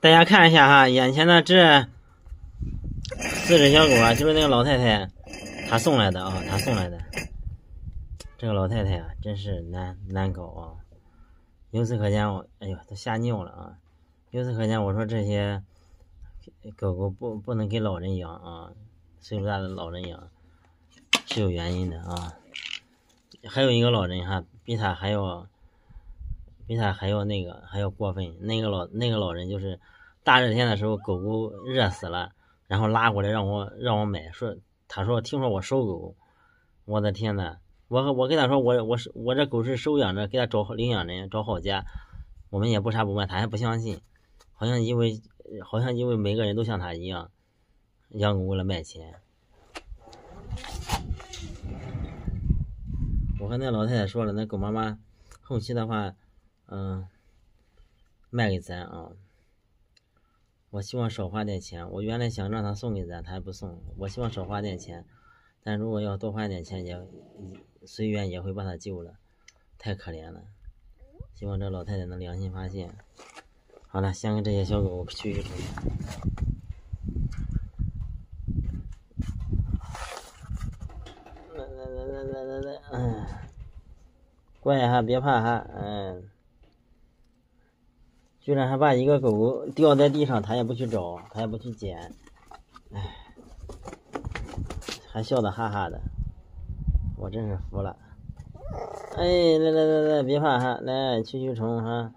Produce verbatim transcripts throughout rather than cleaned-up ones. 大家看一下哈，眼前的这四只小狗啊，就是那个老太太她送来的啊，她送来的。这个老太太啊，真是难难搞啊。由此可见我，我哎呦都吓尿了啊。由此可见，我说这些狗狗不不能给老人养啊，岁数大的老人养是有原因的啊。还有一个老人哈，比他还要。比他还要那个还要过分，那个老那个老人就是大热天的时候，狗狗热死了，然后拉过来让我让我买，说他说听说我收狗，我的天呐，我我跟他说我我是我这狗是收养着，给他找领养人找好家，我们也不啥不问，他还不相信，好像因为好像因为每个人都像他一样养狗为了卖钱。我和那老太太说了，那狗妈妈后期的话。嗯，卖给咱啊！我希望少花点钱。我原来想让他送给咱，他还不送。我希望少花点钱，但如果要多花点钱也，也随缘也会把他救了。太可怜了，希望这老太太能良心发现。好了，先给这些小狗去一去。来来来来来来来，嗯，乖哈，别怕哈，嗯。居然还把一个狗狗掉在地上，他也不去找，他也不去捡，唉，还笑得哈哈的，我真是服了。哎，来来来来，别怕哈，来蛐蛐虫哈，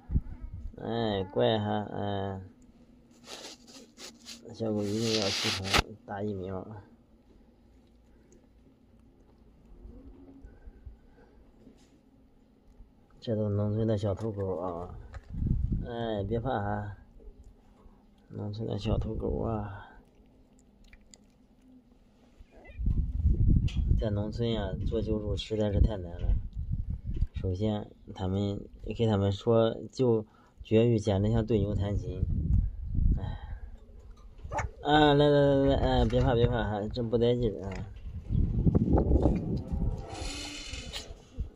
哎，乖哈，嗯、哎，小狗一定要驱虫，打疫苗。这都农村的小土狗啊。哎，别怕啊，农村的小土狗啊，在农村呀、啊、做救助实在是太难了。首先，他们给他们说就绝育，简直像对牛弹琴。哎，啊，来来来来，哎，别怕别怕哈，真不带劲啊！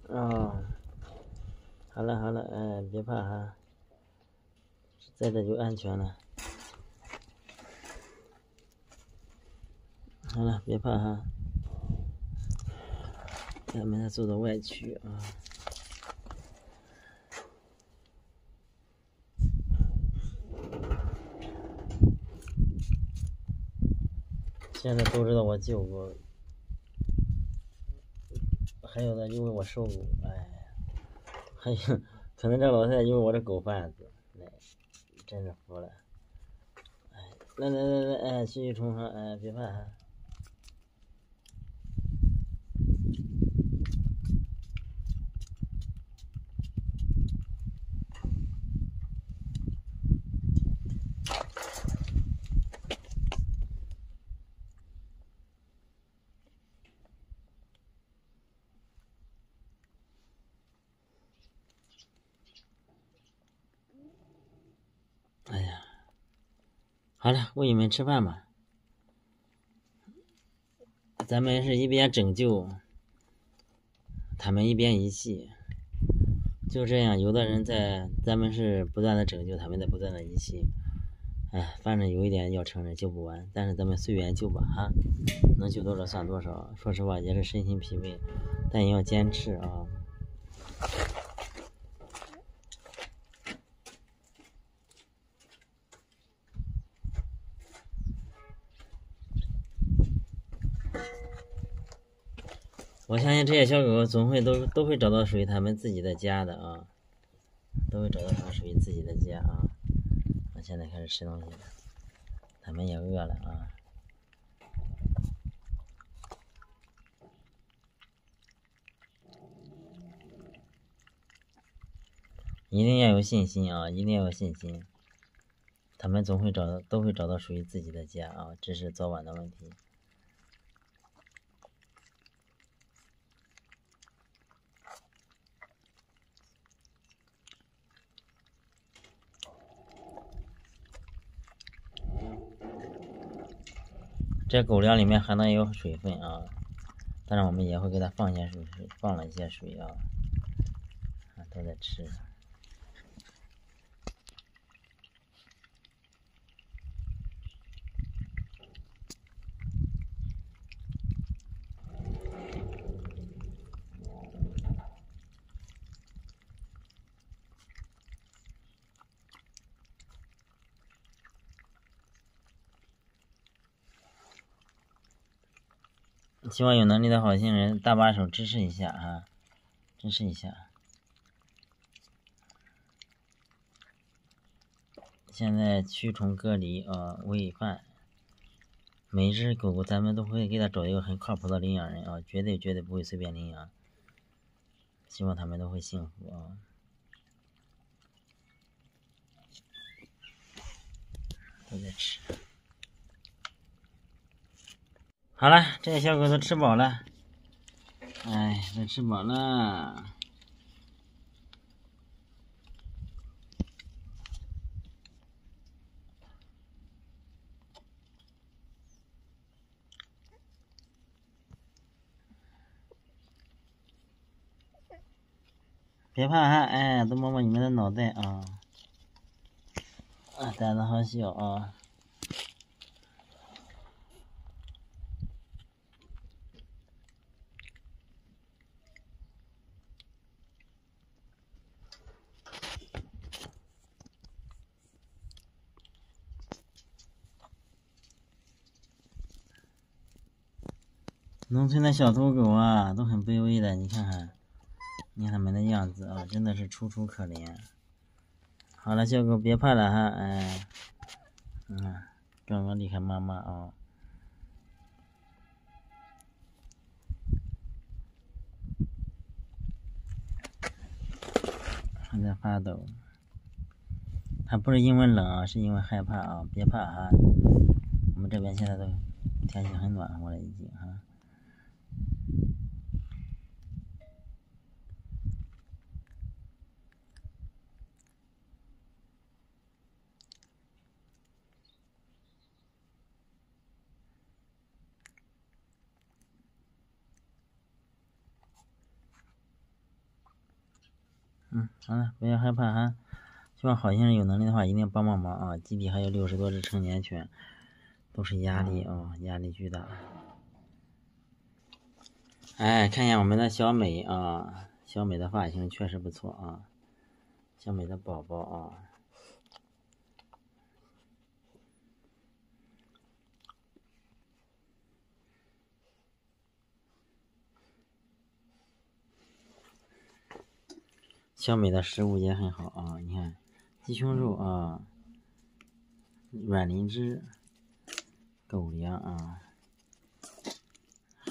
哦，好了好了，哎，别怕哈。在这就安全了，好了，别怕哈。咱们再走到外区啊。现在都知道我救过，还有的因为我受过，哎，还有可能这老太太因为我这狗贩子，哎。真是服了，哎，来来来来，哎，继续冲上，哎，别怕哈。好了，喂你们吃饭吧。咱们是一边拯救他们，一边遗弃，就这样。有的人在，咱们是不断的拯救他们，在不断的遗弃。哎，反正有一点要承认，救不完，但是咱们随缘救吧哈，能救多少算多少。说实话，也是身心疲惫，但也要坚持啊。我相信这些小狗狗总会都都会找到属于他们自己的家的啊，都会找到它属于自己的家啊。我现在开始吃东西了，他们也饿了啊。一定要有信心啊！一定要有信心，他们总会找到，都会找到属于自己的家啊，这是早晚的问题。这狗粮里面还能有水分啊，当然我们也会给它放些水，放了一些水啊，都在吃。希望有能力的好心人搭把手支持一下啊，支持一下。现在驱虫隔离啊，喂饭。每一只狗狗咱们都会给它找一个很靠谱的领养人啊，绝对绝对不会随便领养。希望它们都会幸福啊。 都在吃。好了，这些小狗都吃饱了，哎，都吃饱了。别怕哈，哎，多摸摸你们的脑袋啊。 啊，胆子好小啊！农村的小土狗啊，都很卑微的，你看看，你看它们的样子啊，真的是楚楚可怜。 好了，小狗别怕了哈，哎，嗯，刚刚离开妈妈啊。还在发抖，它不是因为冷啊，是因为害怕啊，别怕哈。我们这边现在都天气很暖和了，已经哈。 嗯，好了，不要害怕哈。希望好心人有能力的话，一定帮帮忙啊！基地还有六十多只成年犬，都是压力啊、哦，压力巨大。哎，看一下我们的小美啊，小美的发型确实不错啊，小美的宝宝啊。 小美的食物也很好啊，你看，鸡胸肉啊，软磷脂、狗粮啊，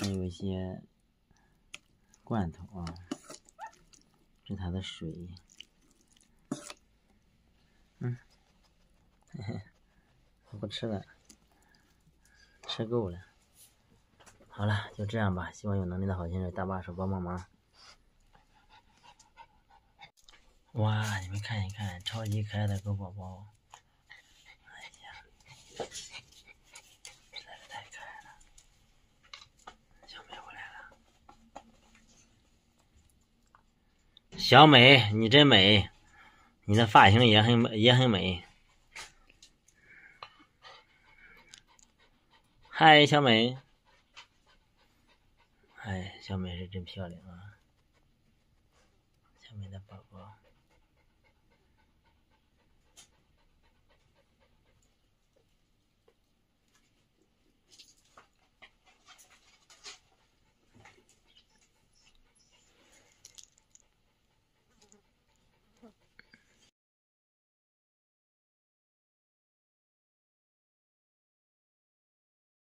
还有一些罐头啊，这是它的水，嗯，嘿嘿，不吃了，吃够了，好了，就这样吧，希望有能力的好心人搭把手帮帮忙。 哇，你们看一看，超级可爱的狗宝宝！哎呀，实在是太可爱了。小美回来了，小美，你真美，你的发型也很也很美。嗨，小美，哎，小美是真漂亮啊，小美的宝宝。